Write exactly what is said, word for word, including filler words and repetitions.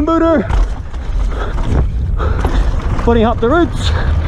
moon booter, putting up the roots.